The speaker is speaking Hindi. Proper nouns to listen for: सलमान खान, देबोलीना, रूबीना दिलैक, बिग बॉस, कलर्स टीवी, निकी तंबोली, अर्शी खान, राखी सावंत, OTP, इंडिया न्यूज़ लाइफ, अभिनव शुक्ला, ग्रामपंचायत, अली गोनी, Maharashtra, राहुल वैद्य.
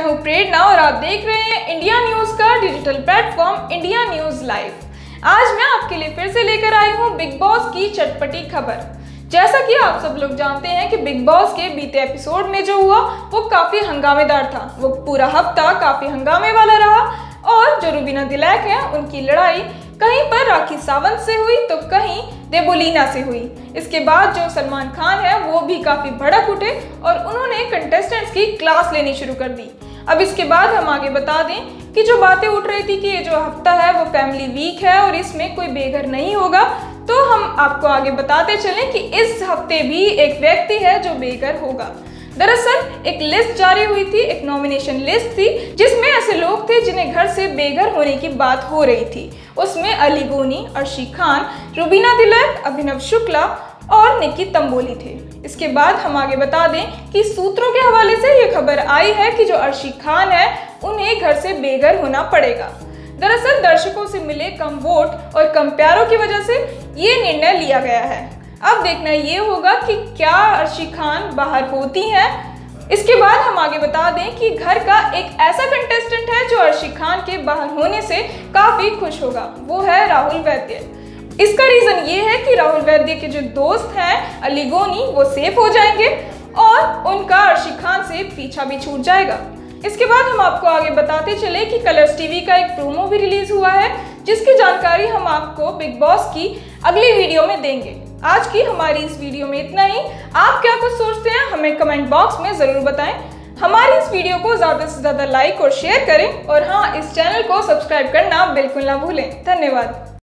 मैं हूँ प्रेरणा और आप देख रहे हैं इंडिया न्यूज़ का digital platform इंडिया न्यूज़ लाइफ। आज मैं आपके लिए फिर से लेकर आई हूँ बिग बॉस की चटपटी खबर। जैसा कि आप सब लोग जानते हैं कि बिग बॉस के बीते एपिसोड में जो हुआ वो काफ़ी हंगामेदार था। वो पूरा हफ्ता काफ़ी हंगामे वाला रहा और जो रूबीना दिलैक है उनकी लड़ाई कहीं पर राखी सावंत से हुई तो कहीं देबोलीना से हुई। इसके बाद जो सलमान खान है वो भी काफ़ी भड़क उठे और उन्होंने कंटेस्टेंट्स की क्लास लेनी शुरू कर दी। अब इसके बाद हम आगे बता दें कि जो बातें उठ रही थी कि ये जो हफ्ता है वो फैमिली वीक है और इसमें कोई बेघर नहीं होगा, तो हम आपको आगे बताते चलें कि इस हफ्ते भी एक व्यक्ति है जो बेघर होगा। दरअसल एक लिस्ट जारी हुई थी, एक नॉमिनेशन लिस्ट थी जिसमें ऐसे लोग थे जिन्हें घर से बेघर होने की बात हो रही थी। उसमें अली गोनी, अर्शी खान, रूबीना दिलैक, अभिनव शुक्ला और निकी तंबोली थे। इसके बाद हम आगे बता दें कि सूत्रों के हवाले से ये खबर आई है कि जो अर्शी खान है उन्हें घर से बेघर होना पड़ेगा। दरअसल दर्शकों से मिले कम वोट और कम प्यारों की वजह से ये निर्णय लिया गया है। अब देखना ये होगा कि क्या अर्शी खान बाहर होती हैं। इसके बाद हम आगे बता दें कि घर का एक ऐसा कंटेस्टेंट है जो अर्शी खान के बाहर होने से काफ़ी खुश होगा, वो है राहुल वैद्य। इसका रीज़न ये है कि राहुल वैद्य के जो दोस्त हैं अली गोनी वो सेफ हो जाएंगे और उनका अर्शी खान से पीछा भी छूट जाएगा। इसके बाद हम आपको आगे बताते चले कि कलर्स टीवी का एक प्रोमो भी रिलीज़ हुआ है जिसकी जानकारी हम आपको बिग बॉस की अगली वीडियो में देंगे। आज की हमारी इस वीडियो में इतना ही। आप क्या कुछ सोचते हैं हमें कमेंट बॉक्स में ज़रूर बताएं। हमारी इस वीडियो को ज़्यादा से ज़्यादा लाइक और शेयर करें और हाँ, इस चैनल को सब्सक्राइब करना बिल्कुल ना भूलें। धन्यवाद।